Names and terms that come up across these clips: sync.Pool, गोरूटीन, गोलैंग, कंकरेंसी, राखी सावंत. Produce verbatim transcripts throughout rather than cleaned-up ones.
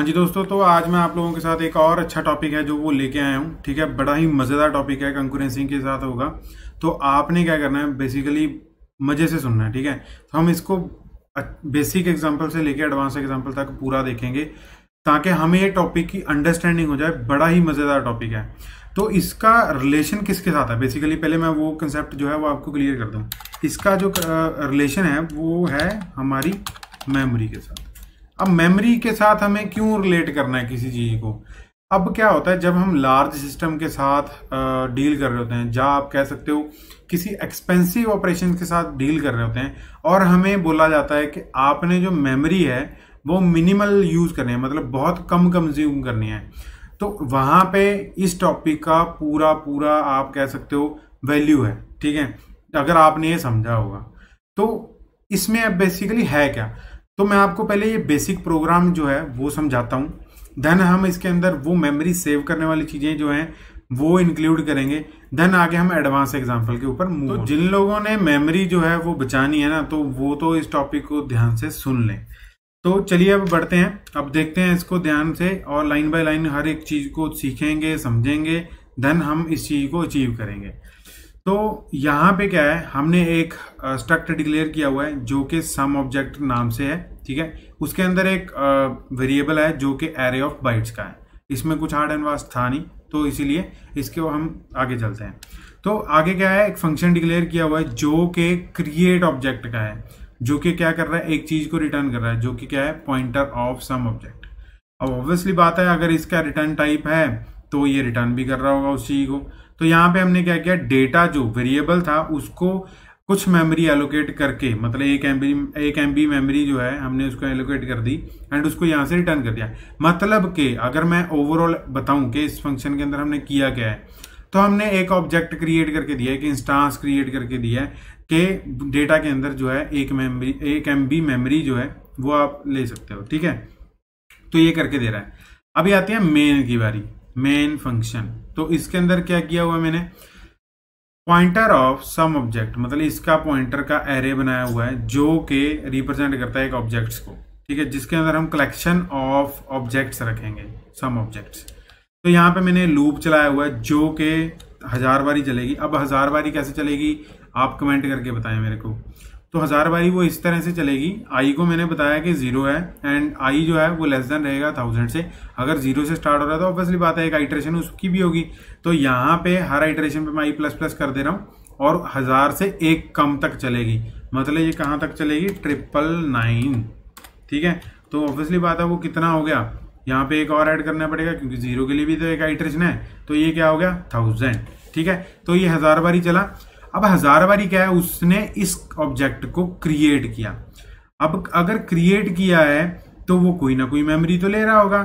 हाँ जी दोस्तों, तो आज मैं आप लोगों के साथ एक और अच्छा टॉपिक है जो वो लेके आया हूँ। ठीक है, बड़ा ही मज़ेदार टॉपिक है, कंकरेंसी के साथ होगा। तो आपने क्या करना है, बेसिकली मज़े से सुनना है। ठीक है, तो हम इसको बेसिक एग्जांपल से लेके एडवांस एग्जांपल तक पूरा देखेंगे ताकि हमें ये टॉपिक की अंडरस्टैंडिंग हो जाए। बड़ा ही मज़ेदार टॉपिक है। तो इसका रिलेशन किसके साथ है, बेसिकली पहले मैं वो कंसेप्ट जो है वो आपको क्लियर कर दूँ। इसका जो रिलेशन है वो है हमारी मेमोरी के साथ। अब मेमोरी के साथ हमें क्यों रिलेट करना है किसी चीज़ को? अब क्या होता है, जब हम लार्ज सिस्टम के साथ डील कर रहे होते हैं, जहाँ आप कह सकते हो किसी एक्सपेंसिव ऑपरेशन के साथ डील कर रहे होते हैं, और हमें बोला जाता है कि आपने जो मेमोरी है वो मिनिमल यूज़ करनी है, मतलब बहुत कम कंज्यूम करनी है। तो वहाँ पे इस टॉपिक का पूरा पूरा आप कह सकते हो वैल्यू है। ठीक है, अगर आपने ये समझा होगा तो इसमें अब बेसिकली है क्या, तो मैं आपको पहले ये बेसिक प्रोग्राम जो है वो समझाता हूँ, देन हम इसके अंदर वो मेमोरी सेव करने वाली चीज़ें जो हैं वो इंक्लूड करेंगे, देन आगे हम एडवांस एग्जांपल के ऊपर मूव। तो जिन लोगों ने मेमोरी जो है वो बचानी है ना, तो वो तो इस टॉपिक को ध्यान से सुन लें। तो चलिए अब बढ़ते हैं, अब देखते हैं इसको ध्यान से, और लाइन बाय लाइन हर एक चीज़ को सीखेंगे, समझेंगे, देन हम इस चीज़ को अचीव करेंगे। तो यहाँ पे क्या है, हमने एक स्ट्रक्ट डिक्लेयर किया हुआ है जो कि सम ऑब्जेक्ट नाम से है। ठीक है, उसके अंदर एक वेरिएबल है जो कि एरे ऑफ बाइट्स का है। इसमें कुछ हार्ड एंड फास्ट था नहीं, तो इसीलिए इसके हम आगे चलते हैं। तो आगे क्या है, एक फंक्शन डिक्लेयर किया हुआ है जो कि क्रिएट ऑब्जेक्ट का है, जो कि क्या कर रहा है, एक चीज़ को रिटर्न कर रहा है, जो कि क्या है, पॉइंटर ऑफ सम ऑब्जेक्ट। अब ऑब्वियसली बात है, अगर इसका रिटर्न टाइप है तो ये रिटर्न भी कर रहा होगा उस चीज़ को। तो यहाँ पे हमने क्या किया, डेटा जो वेरिएबल था उसको कुछ मेमोरी एलोकेट करके, मतलब एक एम बी एक एम बी मेमोरी जो है हमने उसको एलोकेट कर दी एंड उसको यहाँ से रिटर्न कर दिया। मतलब कि अगर मैं ओवरऑल बताऊँ कि इस फंक्शन के अंदर हमने किया क्या है, तो हमने एक ऑब्जेक्ट क्रिएट करके दिया है, एक इंस्टांस क्रिएट करके दिया है कि डेटा के अंदर जो है एक मेमोरी एक एम बी मेमोरी जो है वो आप ले सकते हो। ठीक है, तो ये करके दे रहा है। अभी आती है मेन की बारी, मेन फंक्शन। तो इसके अंदर क्या किया हुआ मैंने, पॉइंटर ऑफ सम ऑब्जेक्ट, मतलब इसका पॉइंटर का एरे बनाया हुआ है जो कि रिप्रेजेंट करता है एक ऑब्जेक्ट्स को। ठीक है, जिसके अंदर हम कलेक्शन ऑफ ऑब्जेक्ट्स रखेंगे, सम ऑब्जेक्ट्स। तो यहाँ पे मैंने लूप चलाया हुआ है जो कि हजार बारी चलेगी। अब हजार बारी कैसे चलेगी, आप कमेंट करके बताएं मेरे को। तो हजार बारी वो इस तरह से चलेगी, आई को मैंने बताया कि जीरो है एंड आई जो है वो लेस देन रहेगा थाउजेंड से। अगर जीरो से स्टार्ट हो रहा है तो ऑब्वियसली बात है एक आइटरेशन उसकी भी होगी। तो यहाँ पे हर आइटरेशन पे मैं आई प्लस प्लस कर दे रहा हूँ और हजार से एक कम तक चलेगी, मतलब ये कहाँ तक चलेगी, ट्रिपल नाइन। ठीक है, तो ऑब्वियसली बात है वो कितना हो गया, यहाँ पे एक और ऐड करना पड़ेगा क्योंकि जीरो के लिए भी तो एक आइटरेशन है, तो ये क्या हो गया, थाउजेंड। ठीक है, तो ये हजार बारी चला। अब हजार बारी क्या है, उसने इस ऑब्जेक्ट को क्रिएट किया। अब अगर क्रिएट किया है तो वो कोई ना कोई मेमोरी तो ले रहा होगा।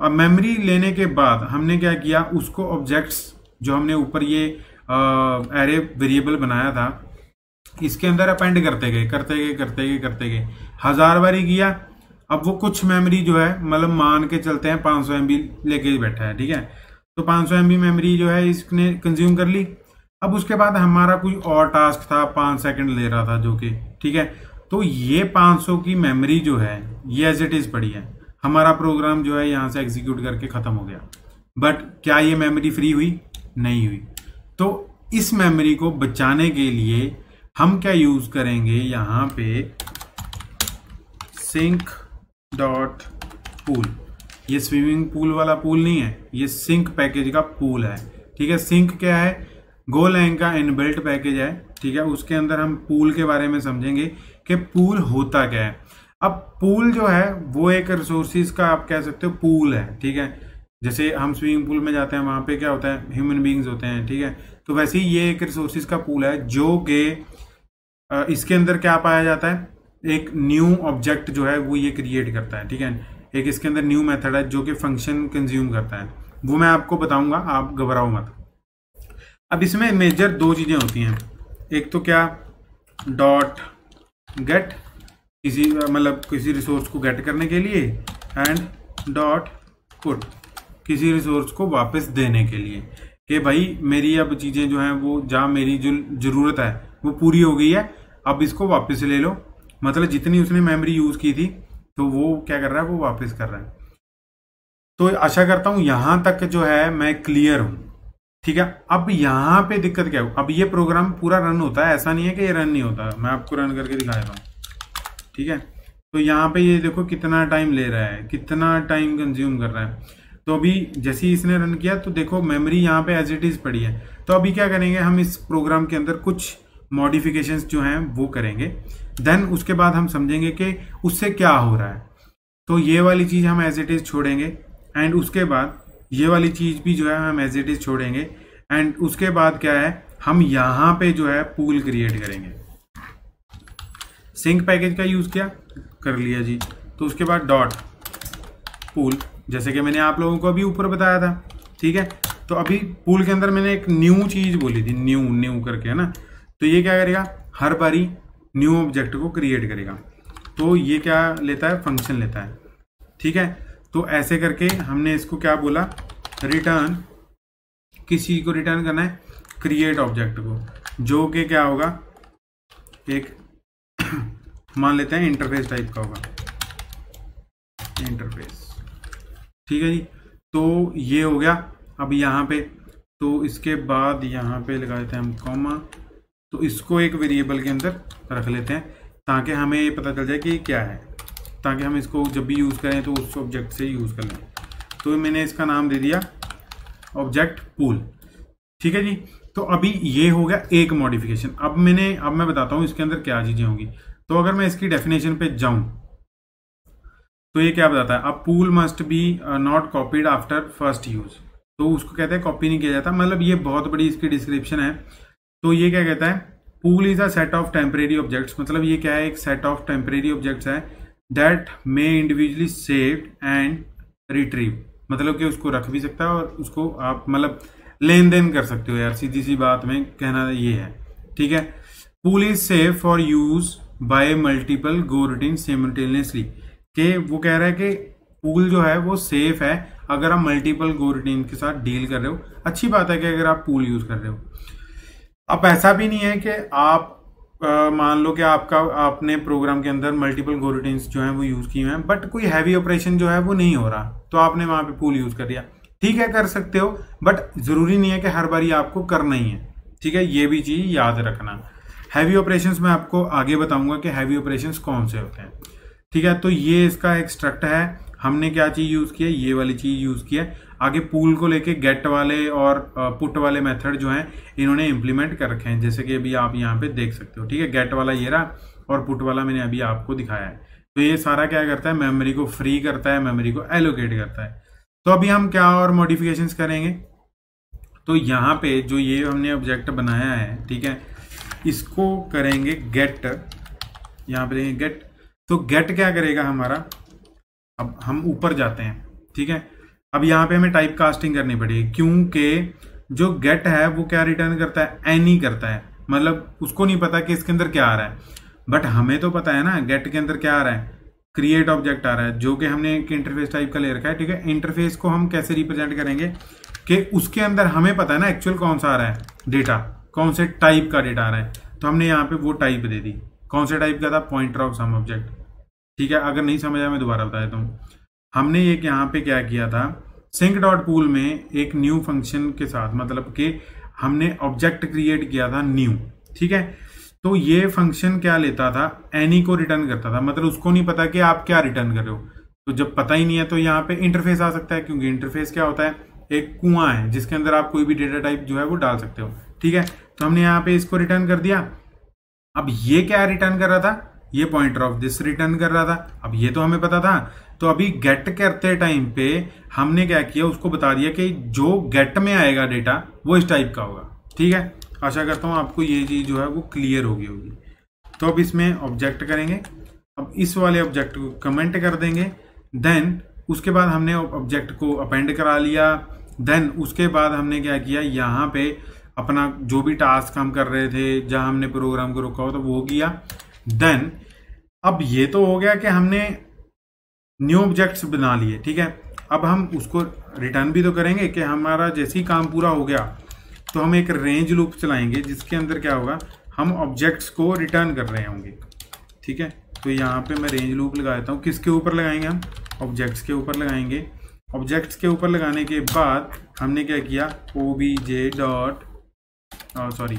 अब मेमोरी लेने के बाद हमने क्या किया, उसको ऑब्जेक्ट्स जो हमने ऊपर ये एरे वेरिएबल बनाया था इसके अंदर अपेंड करते गए करते गए करते गए करते गए हजार बारी किया। अब वो कुछ मेमोरी जो है, मतलब मान के चलते हैं पाँच सौ एम बी लेके बैठा है। ठीक है, तो पाँच सौ एम बी मेमोरी जो है इसने कंज्यूम कर ली। अब उसके बाद हमारा कोई और टास्क था, पाँच सेकंड ले रहा था जो कि, ठीक है, तो ये पाँच सौ की मेमोरी जो है ये एज इट इज़ पड़ी है। हमारा प्रोग्राम जो है यहाँ से एग्जीक्यूट करके ख़त्म हो गया, बट क्या ये मेमोरी फ्री हुई, नहीं हुई। तो इस मेमोरी को बचाने के लिए हम क्या यूज़ करेंगे, यहाँ पे सिंक डॉट पूल। ये स्विमिंग पूल वाला पूल नहीं है, ये सिंक पैकेज का पूल है। ठीक है, सिंक क्या है, गोलैंग का इनबिल्ट पैकेज है। ठीक है, उसके अंदर हम पूल के बारे में समझेंगे कि पूल होता क्या है। अब पूल जो है वो एक रिसोर्सेज का आप कह सकते हो पूल है। ठीक है, जैसे हम स्विमिंग पूल में जाते हैं वहाँ पे क्या होता है, ह्यूमन बींग्स होते हैं। ठीक है, तो वैसे ही ये एक रिसोर्सेज का पूल है जो कि इसके अंदर क्या पाया जाता है, एक न्यू ऑब्जेक्ट जो है वो ये क्रिएट करता है। ठीक है, एक इसके अंदर न्यू मेथड है जो कि फंक्शन कंज्यूम करता है, वो मैं आपको बताऊंगा, आप घबराओ मत। अब इसमें मेजर दो चीज़ें होती हैं, एक तो क्या, डॉट गेट किसी, मतलब किसी रिसोर्स को गेट करने के लिए, एंड डॉट पुट किसी रिसोर्स को वापस देने के लिए कि भाई मेरी अब चीज़ें जो हैं वो, जहाँ मेरी जो ज़रूरत है वो पूरी हो गई है, अब इसको वापस ले लो। मतलब जितनी उसने मेमोरी यूज़ की थी तो वो क्या कर रहा है, वो वापस कर रहा है। तो आशा करता हूं यहां तक जो है मैं क्लियर हूं। ठीक है, अब यहां पे दिक्कत क्या हो, अब ये प्रोग्राम पूरा रन होता है, ऐसा नहीं है कि ये रन नहीं होता, मैं आपको रन करके दिखा देता हूं। ठीक है, तो यहाँ पे ये देखो कितना टाइम ले रहा है, कितना टाइम कंज्यूम कर रहा है। तो अभी जैसे ही इसने रन किया तो देखो मेमोरी यहाँ पे एज इट इज पड़ी है। तो अभी क्या करेंगे, हम इस प्रोग्राम के अंदर कुछ मॉडिफिकेशंस जो हैं वो करेंगे, देन उसके बाद हम समझेंगे कि उससे क्या हो रहा है। तो ये वाली चीज़ हम एज इट इज छोड़ेंगे एंड उसके बाद ये वाली चीज़ भी जो है हम एज इट इज छोड़ेंगे एंड उसके बाद क्या है, हम यहाँ पे जो है पूल क्रिएट करेंगे। सिंक पैकेज का यूज़ किया, कर लिया जी, तो उसके बाद डॉट पूल, जैसे कि मैंने आप लोगों को अभी ऊपर बताया था। ठीक है, तो अभी पूल के अंदर मैंने एक न्यू चीज़ बोली थी, न्यू न्यू करके, है ना। तो ये क्या करेगा, हर बारी न्यू ऑब्जेक्ट को क्रिएट करेगा। तो ये क्या लेता है, फंक्शन लेता है। ठीक है, तो ऐसे करके हमने इसको क्या बोला, रिटर्न, किसी को रिटर्न करना है क्रिएट ऑब्जेक्ट को, जो कि क्या होगा, एक मान लेते हैं इंटरफेस टाइप का होगा, इंटरफेस। ठीक है जी, तो ये हो गया। अब यहाँ पे तो इसके बाद यहाँ पे लगा देते हैं हम कॉमा, तो इसको एक वेरिएबल के अंदर रख लेते हैं ताकि हमें ये पता चल जाए कि ये क्या है, ताकि हम इसको जब भी यूज़ करें तो उस ऑब्जेक्ट से यूज़ कर लें। तो मैंने इसका नाम दे दिया ऑब्जेक्ट पूल। ठीक है जी, तो अभी ये हो गया एक मॉडिफिकेशन। अब मैंने अब मैं बताता हूँ इसके अंदर क्या चीज़ें होंगी। तो अगर मैं इसकी डेफिनेशन पे जाऊं तो ये क्या बताता है, अब pool must be not copied after first use, तो उसको कहते हैं कॉपी नहीं किया जाता, मतलब ये बहुत बड़ी इसकी डिस्क्रिप्शन है। तो ये क्या कहता है, pool is a set of temporary objects, मतलब ये क्या है, एक सेट ऑफ टेम्परेरी ऑब्जेक्ट्स है, that may individually saved and retrieve, मतलब कि उसको रख भी सकता है और उसको आप मतलब लेन देन कर सकते हो। यार सीधी सी बात में कहना ये है। ठीक है, pool is safe for use by multiple goroutine simultaneously, के वो कह रहा है कि पूल जो है वो सेफ है अगर आप मल्टीपल गो रूटीन के साथ डील कर रहे हो। अच्छी बात है कि अगर आप पूल यूज कर रहे हो। अब ऐसा भी नहीं है कि आप आ, मान लो कि आपका आपने प्रोग्राम के अंदर मल्टीपल गो रूटीन जो है वो यूज किए हैं, बट कोई हैवी ऑपरेशन जो है वो नहीं हो रहा, तो आपने वहां पे पूल यूज कर दिया। ठीक है, कर सकते हो, बट जरूरी नहीं है कि हर बारी आपको करना ही है। ठीक है, ये भी चीज याद रखना। हैवी ऑपरेशंस मैं आपको आगे बताऊंगा कि हैवी ऑपरेशंस कौन से होते हैं। ठीक है, तो ये इसका एक स्ट्रक्ट है। हमने क्या चीज़ यूज़ की है, ये वाली चीज़ यूज़ की है। आगे पूल को लेके गेट वाले और पुट वाले मेथड जो हैं इन्होंने इम्प्लीमेंट कर रखे हैं, जैसे कि अभी आप यहाँ पे देख सकते हो। ठीक है, गेट वाला ये रहा और पुट वाला मैंने अभी आपको दिखाया है। तो ये सारा क्या करता है, मेमोरी को फ्री करता है, मेमोरी को एलोकेट करता है। तो अभी हम क्या और मॉडिफिकेशंस करेंगे, तो यहाँ पे जो ये हमने ऑब्जेक्ट बनाया है, ठीक है, इसको करेंगे गेट, यहाँ पे देंगे गेट। तो गेट क्या करेगा हमारा, अब हम ऊपर जाते हैं। ठीक है, अब यहाँ पे हमें टाइप कास्टिंग करनी पड़ेगी, क्योंकि जो गेट है वो क्या रिटर्न करता है, एनी करता है, मतलब उसको नहीं पता कि इसके अंदर क्या आ रहा है, बट हमें तो पता है ना गेट के अंदर क्या आ रहा है, क्रिएट ऑब्जेक्ट आ रहा है, जो कि हमने एक इंटरफेस टाइप का ले रखा है। ठीक है, इंटरफेस को हम कैसे रिप्रेजेंट करेंगे कि उसके अंदर हमें पता है ना एक्चुअल कौन सा आ रहा है डेटा, कौन से टाइप का डेटा आ रहा है। तो हमने यहाँ पे वो टाइप दे दी, कौन से टाइप का था, पॉइंटर ऑफ सम ऑब्जेक्ट। ठीक है, अगर नहीं समझ आया मैं दोबारा बता देता हूँ। हमने एक यहाँ पे क्या किया था, सिंक डॉट पूल में एक न्यू फंक्शन के साथ, मतलब कि हमने ऑब्जेक्ट क्रिएट किया था न्यू। ठीक है, तो ये फंक्शन क्या लेता था, एनी को रिटर्न करता था, मतलब उसको नहीं पता कि आप क्या रिटर्न कर रहे हो। तो जब पता ही नहीं है तो यहाँ पे इंटरफेस आ सकता है, क्योंकि इंटरफेस क्या होता है, एक कुआं है जिसके अंदर आप कोई भी डेटा टाइप जो है वो डाल सकते हो। ठीक है, तो हमने यहाँ पे इसको रिटर्न कर दिया। अब ये क्या रिटर्न कर रहा था, ये पॉइंटर ऑफ दिस रिटर्न कर रहा था। अब ये तो हमें पता था, तो अभी गेट करते टाइम पे हमने क्या किया, उसको बता दिया कि जो गेट में आएगा डेटा वो इस टाइप का होगा। ठीक है, आशा करता हूँ आपको ये चीज जो है वो क्लियर होगी होगी तो अब इसमें ऑब्जेक्ट करेंगे, अब इस वाले ऑब्जेक्ट को कमेंट कर देंगे, देन उसके बाद हमने ऑब्जेक्ट को अपेंड करा लिया, देन उसके बाद हमने क्या किया, यहाँ पे अपना जो भी टास्क हम कर रहे थे, जहाँ हमने प्रोग्राम को रोका हो तो वो हो गया। देन अब ये तो हो गया कि हमने न्यू ऑब्जेक्ट्स बना लिए। ठीक है, अब हम उसको रिटर्न भी तो करेंगे कि हमारा जैसे ही काम पूरा हो गया तो हम एक रेंज लूप चलाएंगे, जिसके अंदर क्या होगा, हम ऑब्जेक्ट्स को रिटर्न कर रहे होंगे। ठीक है, तो यहाँ पे मैं रेंज लूप लगा देता हूँ। किसके ऊपर लगाएंगे, हम ऑब्जेक्ट्स के ऊपर लगाएंगे। ऑब्जेक्ट्स के ऊपर लगाने के बाद हमने क्या किया, O B J dot sorry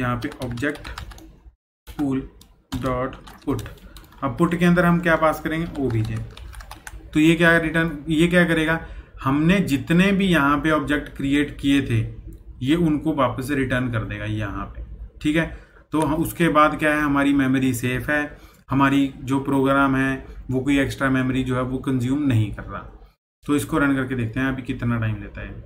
यहाँ पे ऑब्जेक्ट पूल डॉट पुट। अब पुट के अंदर हम क्या पास करेंगे, ओ बी जे। तो ये क्या रिटर्न, ये क्या करेगा, हमने जितने भी यहाँ पे ऑब्जेक्ट क्रिएट किए थे ये उनको वापस से रिटर्न कर देगा यहाँ पे, ठीक है। तो उसके बाद क्या है, हमारी मेमोरी सेफ है, हमारी जो प्रोग्राम है वो कोई एक्स्ट्रा मेमोरी जो है वो कंज्यूम नहीं कर रहा। तो इसको रन करके देखते हैं अभी कितना टाइम लेता है।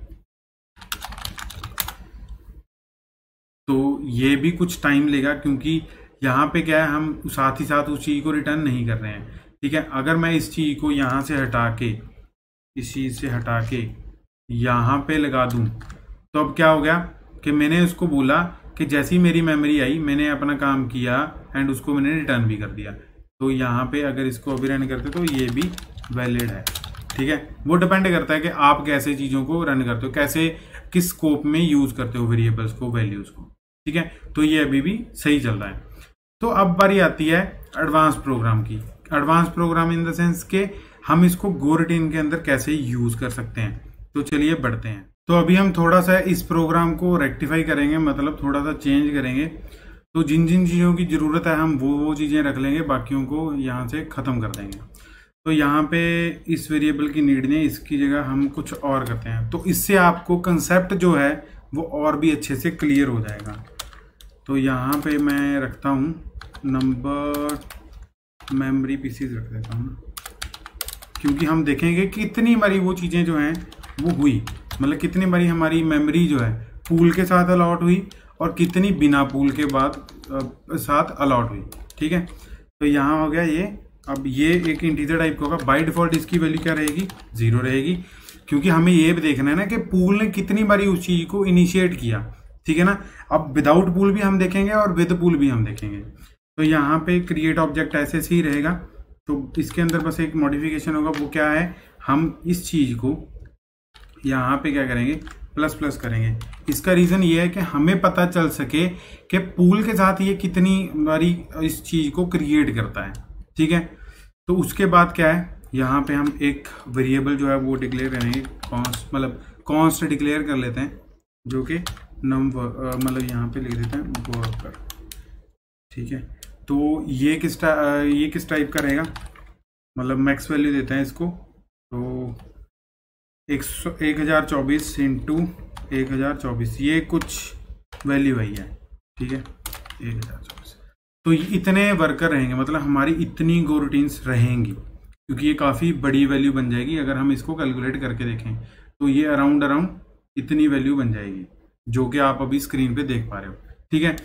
तो ये भी कुछ टाइम लेगा क्योंकि यहाँ पे क्या है, हम साथ ही साथ उस चीज़ को रिटर्न नहीं कर रहे हैं, ठीक है। अगर मैं इस चीज़ को यहाँ से हटा के, इस चीज़ से हटा के यहाँ पे लगा दूँ, तो अब क्या हो गया कि मैंने उसको बोला कि जैसी मेरी मेमोरी आई मैंने अपना काम किया एंड उसको मैंने रिटर्न भी कर दिया। तो यहाँ पे अगर इसको अभी रन करते तो ये भी वैलिड है, ठीक है। वो डिपेंड करता है कि आप कैसे चीज़ों को रन करते हो, कैसे किस स्कोप में यूज़ करते हो वेरिएबल्स को, वैल्यूज़ को, ठीक है। तो ये अभी भी सही चल रहा है। तो अब बारी आती है एडवांस प्रोग्राम की। Advance program in the sense के हम इसको गोरूटीन के अंदर कैसे यूज़ कर सकते हैं, तो चलिए बढ़ते हैं। तो अभी हम थोड़ा सा इस प्रोग्राम को रेक्टिफाई करेंगे, मतलब थोड़ा सा चेंज करेंगे। तो जिन जिन चीज़ों की ज़रूरत है हम वो वो चीज़ें रख लेंगे, बाकियों को यहाँ से ख़त्म कर देंगे। तो यहाँ पे इस वेरिएबल की नीड नहीं, इसकी जगह हम कुछ और करते हैं। तो इससे आपको कंसेप्ट जो है वो और भी अच्छे से क्लियर हो जाएगा। तो यहाँ पे मैं रखता हूँ नंबर मेमोरी पीसीज रख देता हूँ, क्योंकि हम देखेंगे कितनी बारी वो चीज़ें जो हैं वो हुई, मतलब कितनी बारी हमारी मेमोरी जो है पूल के साथ अलॉट हुई और कितनी बिना पूल के बाद साथ अलॉट हुई, ठीक है। तो यहाँ हो गया ये। अब ये एक इंटीजर टाइप का होगा, बाय डिफॉल्ट इसकी वैल्यू क्या रहेगी, जीरो रहेगी, क्योंकि हमें ये भी देखना है ना कि पूल ने कितनी बारी उस चीज़ को इनिशिएट किया, ठीक है ना। अब विदाउट पूल भी हम देखेंगे और विद पूल भी हम देखेंगे। तो यहाँ पे क्रिएट ऑब्जेक्ट ऐसे से ही रहेगा। तो इसके अंदर बस एक मॉडिफिकेशन होगा, वो क्या है, हम इस चीज़ को यहाँ पे क्या करेंगे, प्लस प्लस करेंगे। इसका रीज़न ये है कि हमें पता चल सके कि पूल के साथ ये कितनी बारी इस चीज़ को क्रिएट करता है, ठीक है। तो उसके बाद क्या है, यहाँ पे हम एक वेरिएबल जो है वो डिक्लेयर करेंगे, कॉन्स्ट मतलब कॉन्स्ट डिक्लेयर कर लेते हैं, जो कि नंबर मतलब यहाँ पे लिख देते हैं वर्कर, ठीक है। तो ये किस ये किस टाइप का रहेगा, मतलब मैक्स वैल्यू देते हैं इसको। तो एक सौ एक हज़ार चौबीस इंटू एक हज़ार चौबीस ये कुछ वैल्यू आई है, ठीक है, एक हज़ार चौबीस। तो ये इतने वर्कर रहेंगे, मतलब हमारी इतनी गो रूटीन्स रहेंगी, क्योंकि ये काफ़ी बड़ी वैल्यू बन जाएगी। अगर हम इसको कैलकुलेट करके देखें तो ये अराउंड अराउंड इतनी वैल्यू बन जाएगी, जो कि आप अभी स्क्रीन पे देख पा रहे हो, ठीक है।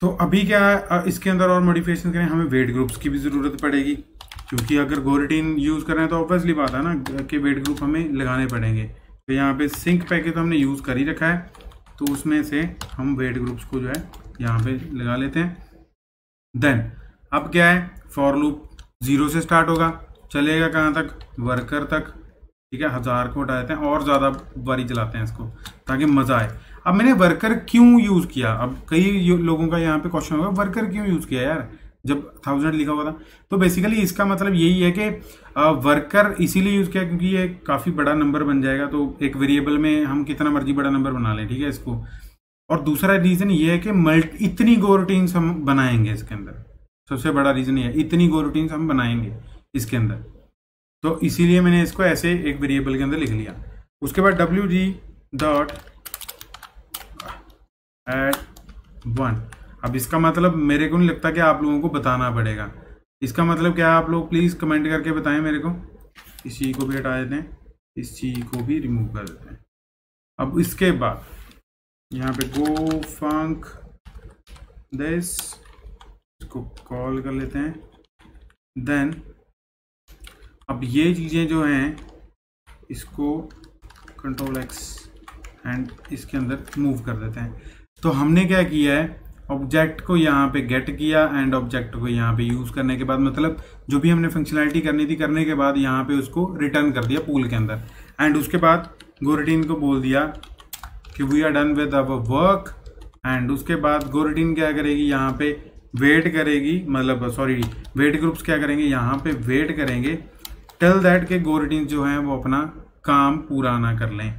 तो अभी क्या है, इसके अंदर और मॉडिफिकेशन करें, हमें वेट ग्रुप्स की भी ज़रूरत पड़ेगी, क्योंकि अगर गोरूटीन यूज़ कर रहे हैं तो ऑब्वियसली बात है ना कि वेट ग्रुप हमें लगाने पड़ेंगे। तो यहाँ पे सिंक पैकेज तो हमने यूज़ कर ही रखा है, तो उसमें से हम वेट ग्रुप्स को जो है यहाँ पे लगा लेते हैं। देन अब क्या है, फॉर लूप ज़ीरो से स्टार्ट होगा, चलेगा कहाँ तक, वर्कर तक, ठीक है। हज़ार को हटा देते हैं और ज़्यादा बारी चलाते हैं इसको ताकि मज़ा आए। अब मैंने वर्कर क्यों यूज़ किया, अब कई लोगों का यहाँ पे क्वेश्चन होगा वर्कर क्यों यूज़ किया यार, जब थाउजेंड लिखा हुआ था। तो बेसिकली इसका मतलब यही है कि वर्कर इसीलिए यूज़ किया क्योंकि ये काफ़ी बड़ा नंबर बन जाएगा, तो एक वेरिएबल में हम कितना मर्जी बड़ा नंबर बना लें, ठीक है, इसको। और दूसरा रीज़न ये है कि मल्टी इतनी गो रूटीन्स हम बनाएंगे इसके अंदर, सबसे बड़ा रीज़न ये है, इतनी गो रूटीन्स हम बनाएंगे इसके अंदर। तो इसीलिए मैंने इसको ऐसे एक वेरिएबल के अंदर लिख लिया। उसके बाद W G dot add one. अब इसका मतलब मेरे को नहीं लगता कि आप लोगों को बताना पड़ेगा इसका मतलब क्या है, आप लोग प्लीज़ कमेंट करके बताएं मेरे को। इस चीज़ को भी हटा देते हैं, इस चीज़ को भी रिमूव कर देते हैं। अब इसके बाद यहाँ पे गो फंक दिस, इसको कॉल कर लेते हैं। देन अब ये चीज़ें जो हैं इसको कंट्रोल एक्स एंड इसके अंदर मूव कर देते हैं। तो हमने क्या किया है, ऑब्जेक्ट को यहाँ पे गेट किया एंड ऑब्जेक्ट को यहाँ पे यूज़ करने के बाद, मतलब जो भी हमने फंक्शनैलिटी करनी थी करने के बाद यहाँ पे उसको रिटर्न कर दिया पूल के अंदर। एंड उसके बाद गोरूटीन को बोल दिया कि we are done with our work. And उसके बाद गोरूटीन क्या करेगी, यहाँ पे वेट करेगी, मतलब सॉरी वेट ग्रुप्स क्या करेंगे, यहाँ पे वेट करेंगे टेल दैट के गोरोटीन जो हैं वो अपना काम पूरा ना कर लें।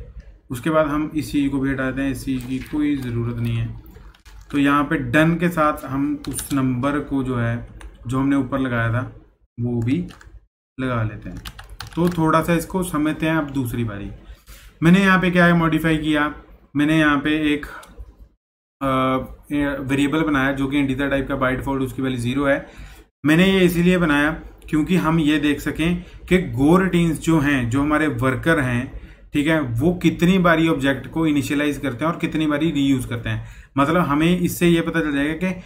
उसके बाद हम इस चीज़ को भी हटा दें, इस चीज़ की कोई ज़रूरत नहीं है। तो यहाँ पे डन के साथ हम उस नंबर को जो है जो हमने ऊपर लगाया था वो भी लगा लेते हैं। तो थोड़ा सा इसको समझते हैं। अब दूसरी बारी मैंने यहाँ पे क्या मॉडिफाई किया, मैंने यहाँ पे एक वेरिएबल बनाया जो कि इंटीजर टाइप का बाय डिफॉल्ट उसकी वैल्यू ज़ीरो है। मैंने ये इसीलिए बनाया क्योंकि हम ये देख सकें कि गोरोटीन्स जो हैं जो हमारे वर्कर हैं, ठीक है, वो कितनी बारी ऑब्जेक्ट को इनिशियलाइज करते हैं और कितनी बारी रीयूज करते हैं। मतलब हमें इससे ये पता चल जाएगा कि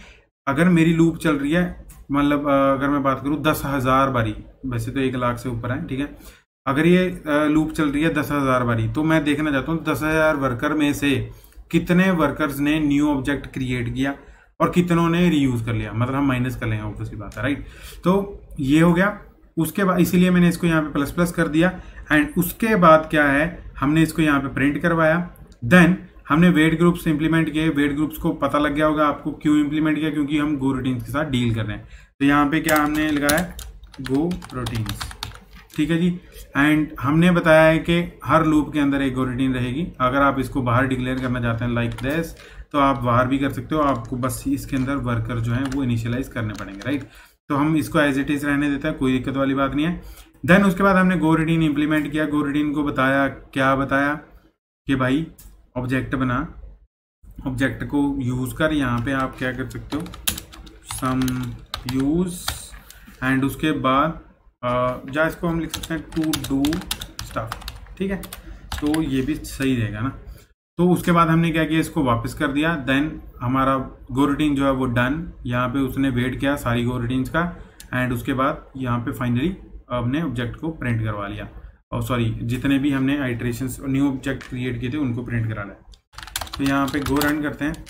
अगर मेरी लूप चल रही है, मतलब अगर मैं बात करूँ दस हज़ार बारी, वैसे तो एक लाख से ऊपर है, ठीक है, अगर ये लूप चल रही है दस हज़ार बारी तो मैं देखना चाहता हूँ दस हज़ार वर्कर में से कितने वर्कर्स ने न्यू ऑब्जेक्ट क्रिएट किया और कितनों ने रीयूज़ कर लिया। मतलब हम माइनस कर लेंगे, ऑब्वियसली बात है, राइट। तो ये हो गया। उसके बाद इसीलिए मैंने इसको यहाँ पे प्लस प्लस कर दिया एंड उसके बाद क्या है हमने इसको यहाँ पे प्रिंट करवाया। देन हमने वेट ग्रुप्स इंप्लीमेंट किए। वेट ग्रुप्स को पता लग गया होगा आपको क्यों इंप्लीमेंट किया, क्योंकि हम गोरोटीन्स के साथ डील कर रहे हैं। तो यहाँ पे क्या हमने लगाया गोरोटीन्स, ठीक है जी। एंड हमने बताया है कि हर लूप के अंदर एक गोरोटीन रहेगी। अगर आप इसको बाहर डिक्लेयर करना चाहते हैं लाइक दिस तो आप बाहर भी कर सकते हो, आपको बस इसके अंदर वर्कर जो हैं वो इनिशियलाइज करने पड़ेंगे, राइट। तो हम इसको एज इट इज रहने देते हैं, कोई दिक्कत वाली बात नहीं है। देन उसके बाद हमने गोरोटीन इंप्लीमेंट किया। गोरोटीन को बताया, क्या बताया कि भाई ऑब्जेक्ट बना, ऑब्जेक्ट को यूज कर, यहाँ पे आप क्या कर सकते हो सम यूज एंड उसके बाद जा इसको हम लिख सकते हैं टू डू स्टफ, ठीक है, तो ये भी सही रहेगा ना। तो उसके बाद हमने क्या किया इसको वापस कर दिया। देन हमारा गोरोटीन जो है वो डन, यहाँ पे उसने वेट किया सारी गोरोटीन्स का एंड उसके बाद यहाँ पे फाइनली हमने ऑब्जेक्ट को प्रिंट करवा लिया, और सॉरी जितने भी हमने आइट्रेशंस और न्यू ऑब्जेक्ट क्रिएट किए थे उनको प्रिंट करा लिया। तो यहाँ पे गो रन करते हैं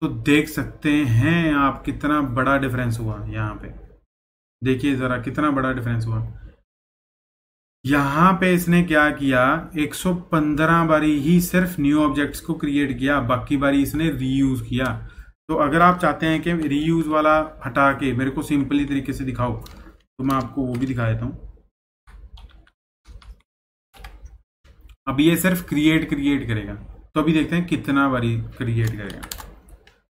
तो देख सकते हैं आप कितना बड़ा डिफरेंस हुआ। यहाँ पे देखिए ज़रा कितना बड़ा डिफरेंस हुआ। यहाँ पे इसने क्या किया एक सौ पंद्रह बारी ही सिर्फ न्यू ऑब्जेक्ट्स को क्रिएट किया, बाकी बारी इसने रीयूज़ किया। तो अगर आप चाहते हैं कि रीयूज़ वाला हटा के मेरे को सिंपली तरीके से दिखाओ तो मैं आपको वो भी दिखा देता हूँ। अब ये सिर्फ क्रिएट क्रिएट करेगा, तो अभी देखते हैं कितना बारी क्रिएट करेगा।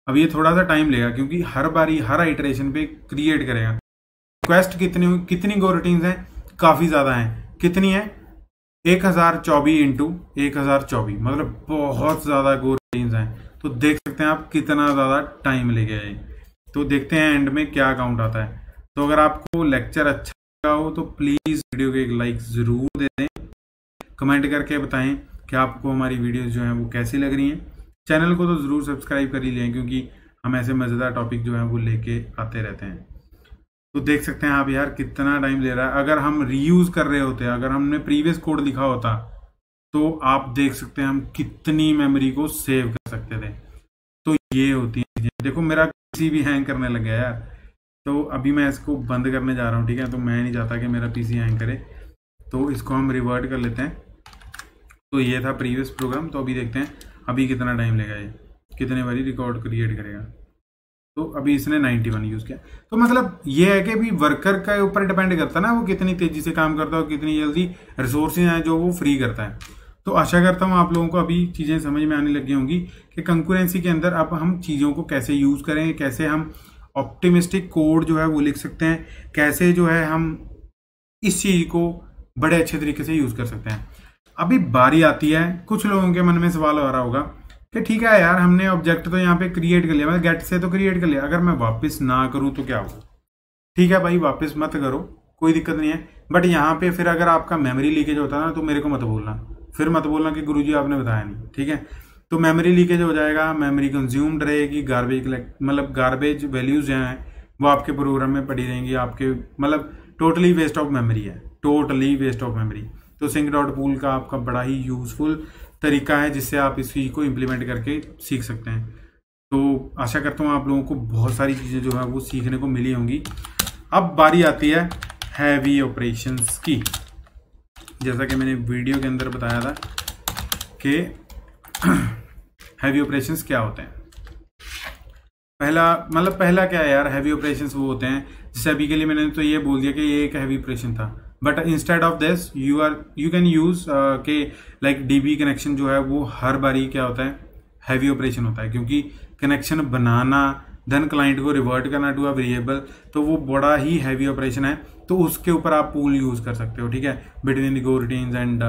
अब ये थोड़ा सा टाइम लेगा क्योंकि हर बारी हर आइटरेशन पे क्रिएट करेगा। रिक्वेस्ट कितनी कितनी गोरोटीन्स हैं, काफ़ी ज़्यादा हैं। कितनी है एक हज़ार चौबीस इंटू एक हज़ार चौबीस मतलब बहुत ज़्यादा गोरोटीन्स हैं। तो देख सकते हैं आप कितना ज़्यादा टाइम ले गया है। तो देखते हैं एंड में क्या अकाउंट आता है। तो अगर आपको लेक्चर अच्छा लगा हो तो प्लीज़ वीडियो को एक लाइक ज़रूर दे दें। कमेंट करके बताएं कि आपको हमारी वीडियोज़ जो हैं वो कैसी लग रही हैं। चैनल को तो ज़रूर सब्सक्राइब कर ही लें क्योंकि हम ऐसे मज़ेदार टॉपिक जो हैं वो लेके आते रहते हैं। तो देख सकते हैं आप यार कितना टाइम ले रहा है। अगर हम रीयूज़ कर रहे होते, अगर हमने प्रीवियस कोड लिखा होता तो आप देख सकते हैं हम कितनी मेमोरी को सेव कर सकते थे। तो ये होती है, देखो मेरा पीसी भी हैंग करने लग गया यार। तो अभी मैं इसको बंद करने जा रहा हूँ, ठीक है, तो मैं नहीं चाहता कि मेरा पीसी हैंग करे, तो इसको हम रिवर्ट कर लेते हैं। तो ये था प्रीवियस प्रोग्राम। तो अभी देखते हैं अभी कितना टाइम लेगा, ये कितने बारी रिकॉर्ड क्रिएट करेगा। तो अभी इसने इक्यानवे यूज़ किया। तो मतलब ये है कि भी वर्कर के ऊपर डिपेंड करता है ना, वो कितनी तेज़ी से काम करता है और कितनी जल्दी रिसोर्सेज हैं जो वो फ्री करता है। तो आशा करता हूँ आप लोगों को अभी चीज़ें समझ में आने लगी होंगी कि कंकरेंसी के अंदर अब हम चीज़ों को कैसे यूज़ करें, कैसे हम ऑप्टिमिस्टिक कोड जो है वो लिख सकते हैं, कैसे जो है हम इस चीज़ को बड़े अच्छे तरीके से यूज़ कर सकते हैं। अभी बारी आती है, कुछ लोगों के मन में सवाल आ रहा होगा कि ठीक है यार हमने ऑब्जेक्ट तो यहाँ पे क्रिएट कर लिया, मतलब गेट से तो क्रिएट कर लिया, अगर मैं वापस ना करूँ तो क्या होगा। ठीक है भाई, वापस मत करो, कोई दिक्कत नहीं है, बट यहाँ पे फिर अगर आपका मेमोरी लीकेज होता है ना तो मेरे को मत बोलना, फिर मत बोलना कि गुरुजी आपने बताया नहीं, ठीक है। तो मेमोरी लीकेज हो जाएगा, मेमोरी कंज्यूम्ड रहेगी, गार्बेज कलेक्ट मतलब गार्बेज वैल्यूज़ हैं वो आपके प्रोग्राम में पड़ी रहेंगी, आपके मतलब टोटली वेस्ट ऑफ मेमोरी है, टोटली वेस्ट ऑफ मेमोरी। तो sync.Pool का आपका बड़ा ही यूज़फुल तरीका है जिससे आप इस चीज़ को इम्प्लीमेंट करके सीख सकते हैं। तो आशा करता हूँ आप लोगों को बहुत सारी चीज़ें जो है वो सीखने को मिली होंगी। अब बारी आती है हैवी ऑपरेशंस की। जैसा कि मैंने वीडियो के अंदर बताया था कि हैवी ऑपरेशंस क्या होते हैं। पहला मतलब पहला क्या है यार, हैवी ऑपरेशंस वो होते हैं जैसे अभी के लिए मैंने तो ये बोल दिया कि ये एक हैवी ऑपरेशन था, but instead of this you are you can use के लाइक डीबी कनेक्शन जो है वो हर बारी क्या होता है, हैवी ऑपरेशन होता है, क्योंकि कनेक्शन बनाना देन क्लाइंट को रिवर्ट करना टू अ वेरिएबल, तो वो बड़ा ही हैवी ऑपरेशन है। तो उसके ऊपर आप पूल यूज़ कर सकते हो, ठीक है, बिटवीन गो रूटीन्स एंड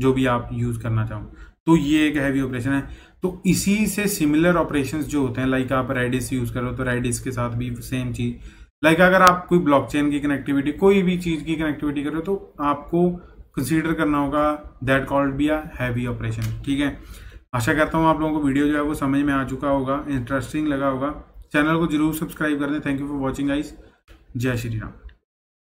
जो भी आप यूज़ करना चाहो, तो ये एक हैवी ऑपरेशन है। तो इसी से सिमिलर ऑपरेशंस जो होते हैं, लाइक आप रेडिस यूज़ करो तो रेडिस के साथ भी सेम चीज़, लाइक अगर आप कोई ब्लॉकचेन की कनेक्टिविटी, कोई भी चीज़ की कनेक्टिविटी करो तो आपको कंसीडर करना होगा, that could be a heavy operation, ठीक है। आशा करता हूँ आप लोगों को वीडियो जो है वो समझ में आ चुका होगा, इंटरेस्टिंग लगा होगा। चैनल को जरूर सब्सक्राइब कर दें। Thank you for watching guys. जय श्री राम।